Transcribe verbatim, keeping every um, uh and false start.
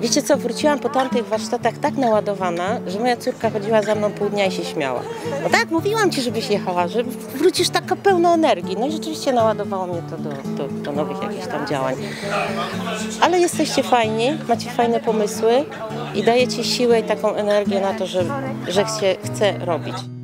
Wiecie co, wróciłam po tamtych warsztatach tak naładowana, że moja córka chodziła za mną pół dnia i się śmiała. No tak, mówiłam ci, żebyś jechała, że wrócisz taka pełna energii. No i rzeczywiście naładowało mnie to do, do, do nowych jakichś tam działań. Ale jesteście fajni, macie fajne pomysły i dajecie siłę i taką energię na to, że, że się chce robić.